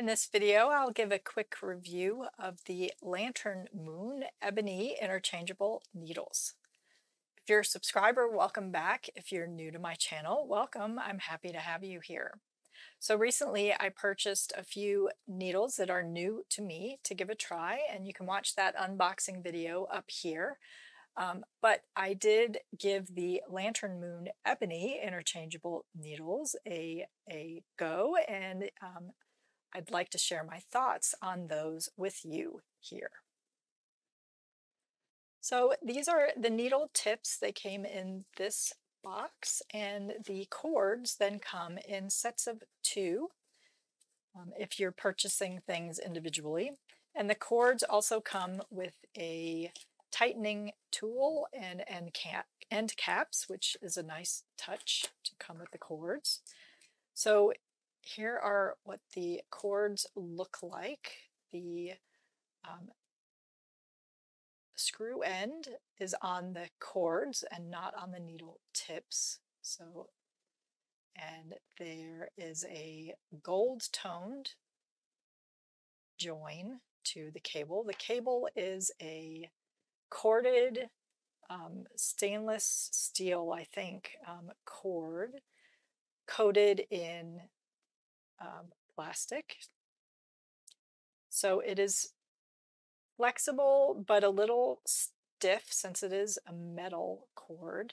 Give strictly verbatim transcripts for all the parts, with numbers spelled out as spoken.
In this video, I'll give a quick review of the Lantern Moon Ebony Interchangeable Needles. If you're a subscriber, welcome back. If you're new to my channel, welcome. I'm happy to have you here. So recently, I purchased a few needles that are new to me to give a try, and you can watch that unboxing video up here. Um, but I did give the Lantern Moon Ebony Interchangeable Needles a, a go, and um, I'd like to share my thoughts on those with you here. So these are the needle tips. They came in this box, and the cords then come in sets of two um, if you're purchasing things individually. And the cords also come with a tightening tool and end, cap, end caps, which is a nice touch to come with the cords. So here are what the cords look like. The um, screw end is on the cords and not on the needle tips. So, and there is a gold-toned join to the cable. The cable is a corded um, stainless steel, I think, um, cord coated in um, plastic. So it is flexible, but a little stiff since it is a metal cord,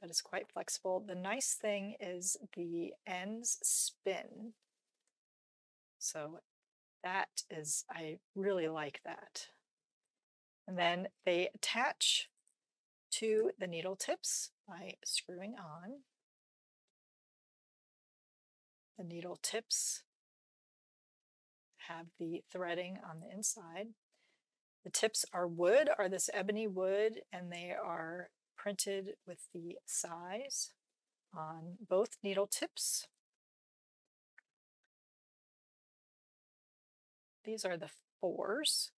but it's quite flexible. The nice thing is the ends spin. So that is, I really like that. And then they attach to the needle tips by screwing on. The needle tips have the threading on the inside. The tips are wood, are this ebony wood, and they are printed with the size on both needle tips. These are the fours.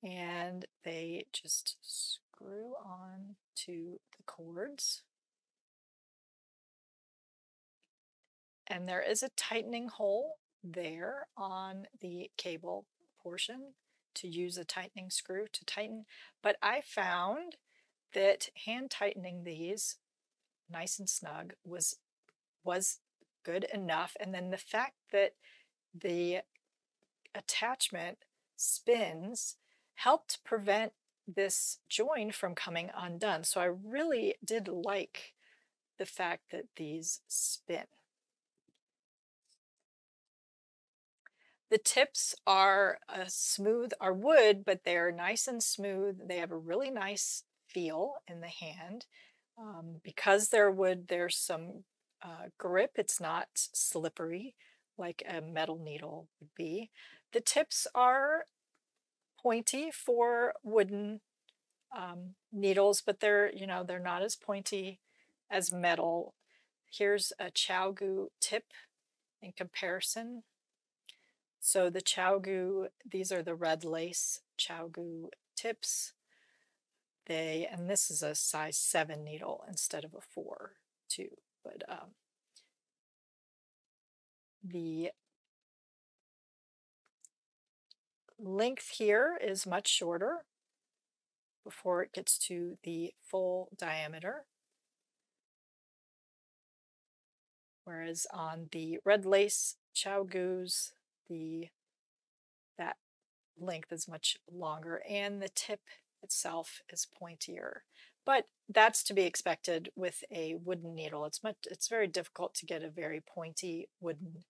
And they just screw on to the cords. And there is a tightening hole there on the cable portion to use a tightening screw to tighten. But I found that hand tightening these nice and snug was, was good enough. And then the fact that the attachment spins helped prevent this join from coming undone. So I really did like the fact that these spin. The tips are a smooth, are wood, but they're nice and smooth. They have a really nice feel in the hand. Um, because they're wood, there's some uh, grip. It's not slippery like a metal needle would be. The tips are pointy for wooden um, needles, but they're, you know, they're not as pointy as metal. Here's a ChiaoGoo tip in comparison. So the ChiaoGoo, these are the red lace ChiaoGoo tips. They, and this is a size seven needle instead of a four too, but um, the length here is much shorter before it gets to the full diameter, whereas on the red lace ChiaoGoos, the that length is much longer and the tip itself is pointier. But that's to be expected with a wooden needle. It's much it's very difficult to get a very pointy wooden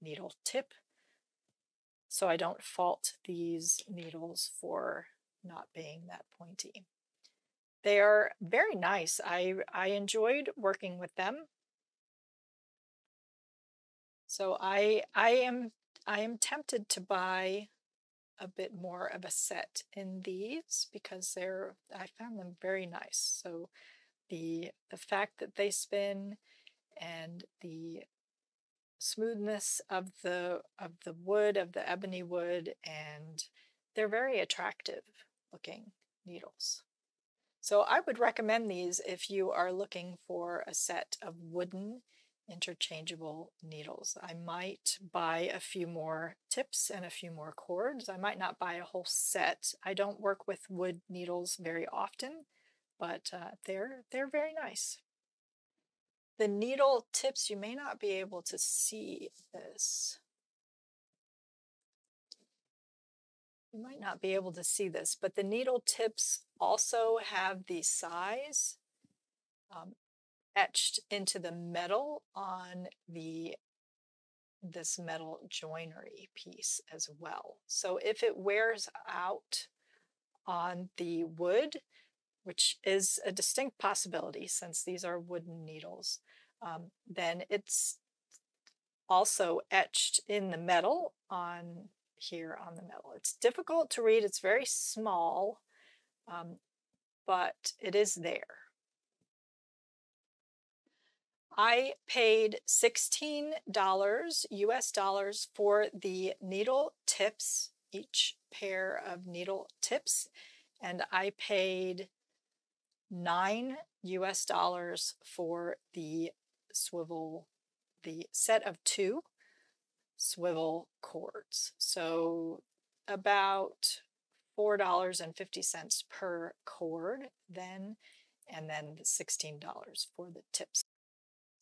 needle tip. So I don't fault these needles for not being that pointy. They are very nice. I, I enjoyed working with them. So I, I, am, I am tempted to buy a bit more of a set in these because they're, I found them very nice. So the, the fact that they spin and the smoothness of the of the wood, of the ebony wood, and they're very attractive looking needles. So I would recommend these if you are looking for a set of wooden interchangeable needles. I might buy a few more tips and a few more cords. I might not buy a whole set. I don't work with wood needles very often, but uh, they're, they're very nice. The needle tips, you may not be able to see this. You might not be able to see this, but the needle tips also have the size um, etched into the metal on the this metal joinery piece as well. So if it wears out on the wood, which is a distinct possibility since these are wooden needles, um, then it's also etched in the metal on here on the metal. It's difficult to read. It's very small, um, but it is there. I paid sixteen U S dollars for the needle tips, each pair of needle tips, and I paid nine U S dollars for the swivel, the set of two swivel cords. So about four dollars and fifty cents per cord then, and then sixteen dollars for the tips.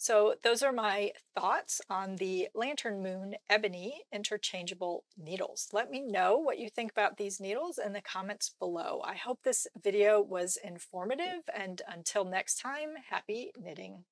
So those are my thoughts on the Lantern Moon Ebony interchangeable needles. Let me know what you think about these needles in the comments below. I hope this video was informative, and until next time, happy knitting.